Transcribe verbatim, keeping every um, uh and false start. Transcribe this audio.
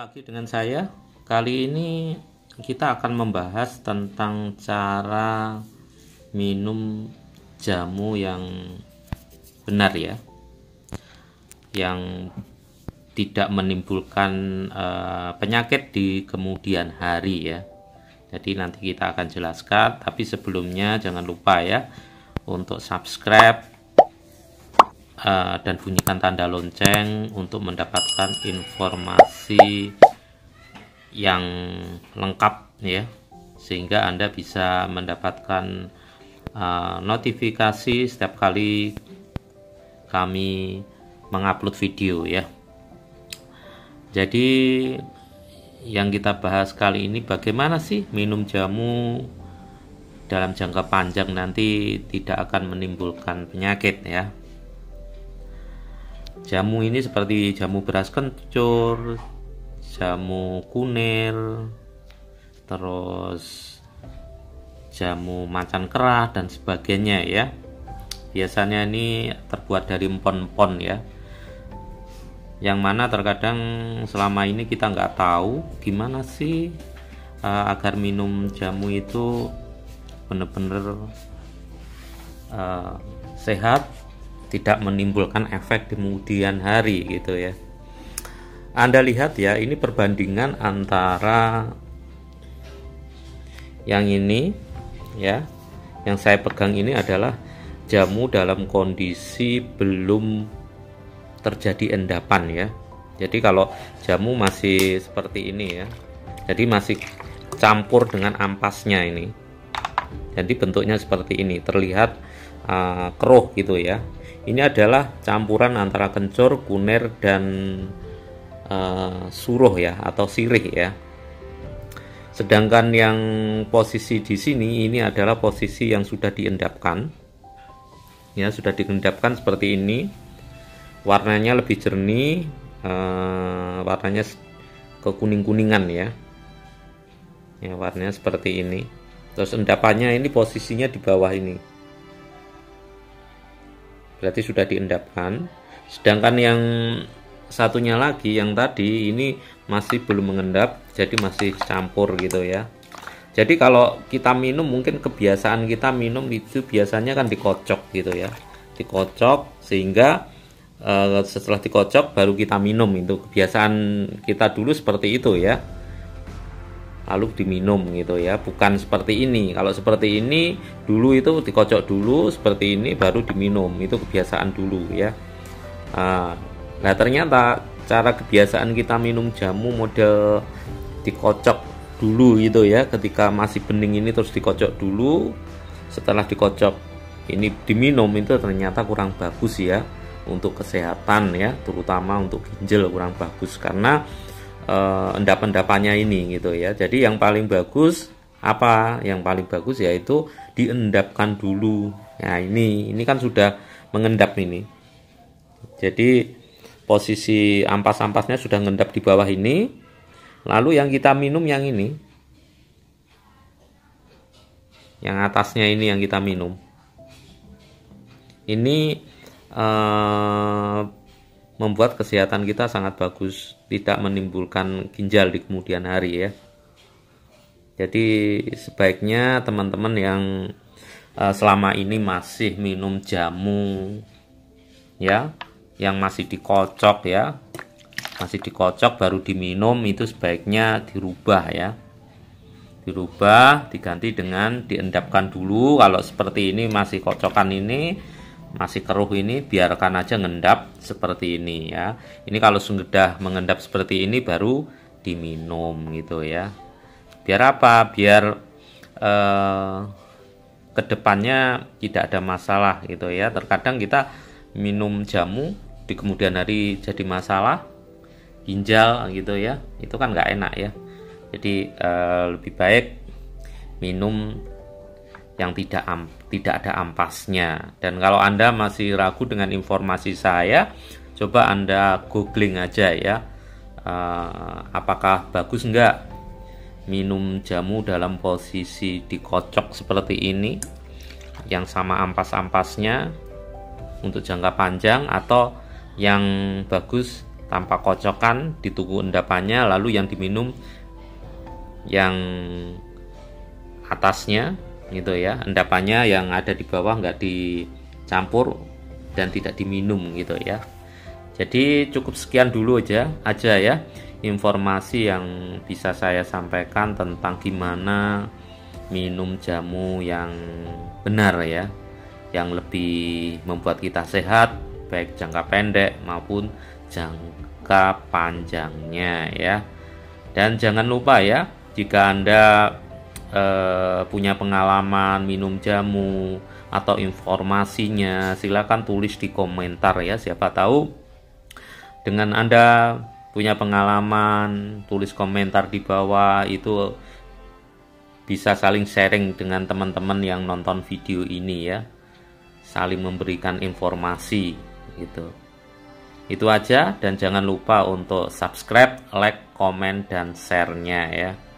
Ketemu lagi dengan saya. Kali ini kita akan membahas tentang cara minum jamu yang benar ya, yang tidak menimbulkan uh, penyakit di kemudian hari ya. Jadi nanti kita akan jelaskan, tapi sebelumnya jangan lupa ya untuk subscribe dan bunyikan tanda lonceng untuk mendapatkan informasi yang lengkap ya, sehingga Anda bisa mendapatkan uh, notifikasi setiap kali kami mengupload video ya. Jadi yang kita bahas kali ini, bagaimana sih minum jamu dalam jangka panjang nanti tidak akan menimbulkan penyakit ya. Jamu ini seperti jamu beras kencur, jamu kunir, terus jamu macan kerah dan sebagainya ya. Biasanya ini terbuat dari empon-empon ya, yang mana terkadang selama ini kita nggak tahu gimana sih uh, agar minum jamu itu benar-benar uh, sehat, tidak menimbulkan efek di kemudian hari gitu ya. Anda lihat ya, ini perbandingan antara yang ini ya, yang saya pegang ini adalah jamu dalam kondisi belum terjadi endapan ya. Jadi kalau jamu masih seperti ini ya, jadi masih campur dengan ampasnya ini, jadi bentuknya seperti ini, terlihat uh, keruh gitu ya. Ini adalah campuran antara kencur, kunir, dan uh, suruh ya, atau sirih ya. Sedangkan yang posisi di sini, ini adalah posisi yang sudah diendapkan ya, sudah diendapkan seperti ini. Warnanya lebih jernih, uh, warnanya kekuning-kuningan ya. Ya, warnanya seperti ini. Terus endapannya ini posisinya di bawah ini, berarti sudah diendapkan. Sedangkan yang satunya lagi, yang tadi ini masih belum mengendap, jadi masih campur gitu ya. Jadi kalau kita minum, mungkin kebiasaan kita minum itu biasanya kan dikocok gitu ya, dikocok, sehingga e, setelah dikocok baru kita minum. Itu kebiasaan kita dulu seperti itu ya, lalu diminum gitu ya, bukan seperti ini. Kalau seperti ini dulu itu dikocok dulu seperti ini baru diminum, itu kebiasaan dulu ya. Nah ternyata cara kebiasaan kita minum jamu model dikocok dulu gitu ya, ketika masih bening ini terus dikocok dulu, setelah dikocok ini diminum, itu ternyata kurang bagus ya untuk kesehatan ya, terutama untuk ginjal kurang bagus karena Uh, endap-endapannya ini gitu ya. Jadi yang paling bagus apa? Yang paling bagus yaitu diendapkan dulu. Nah ini, ini kan sudah mengendap ini. Jadi posisi ampas-ampasnya sudah mengendap di bawah ini. Lalu yang kita minum yang ini, yang atasnya ini yang kita minum. Ini uh, membuat kesehatan kita sangat bagus, tidak menimbulkan ginjal di kemudian hari ya. Jadi sebaiknya teman-teman yang uh, selama ini masih minum jamu ya, yang masih dikocok ya, masih dikocok baru diminum, itu sebaiknya dirubah ya, dirubah, diganti dengan diendapkan dulu. Kalau seperti ini masih kocokan ini, masih keruh ini, biarkan aja ngendap seperti ini ya. Ini kalau sudah mengendap seperti ini baru diminum gitu ya. Biar apa? Biar eh, kedepannya tidak ada masalah gitu ya. Terkadang kita minum jamu di kemudian hari jadi masalah ginjal gitu ya, itu kan nggak enak ya. Jadi eh, lebih baik minum yang tidak am, tidak ada ampasnya. Dan kalau Anda masih ragu dengan informasi saya, coba Anda googling aja ya, uh, apakah bagus enggak minum jamu dalam posisi dikocok seperti ini, yang sama ampas-ampasnya untuk jangka panjang, atau yang bagus tanpa kocokan, ditunggu endapannya, lalu yang diminum yang atasnya gitu ya, endapannya yang ada di bawah nggak dicampur dan tidak diminum gitu ya. Jadi cukup sekian dulu aja aja ya informasi yang bisa saya sampaikan tentang gimana minum jamu yang benar ya, yang lebih membuat kita sehat baik jangka pendek maupun jangka panjangnya ya. Dan jangan lupa ya, jika Anda Uh, punya pengalaman minum jamu atau informasinya, silakan tulis di komentar ya. Siapa tahu dengan Anda punya pengalaman, tulis komentar di bawah, itu bisa saling sharing dengan teman-teman yang nonton video ini ya, saling memberikan informasi gitu. Itu aja, dan jangan lupa untuk subscribe, like, komen, dan share-nya ya.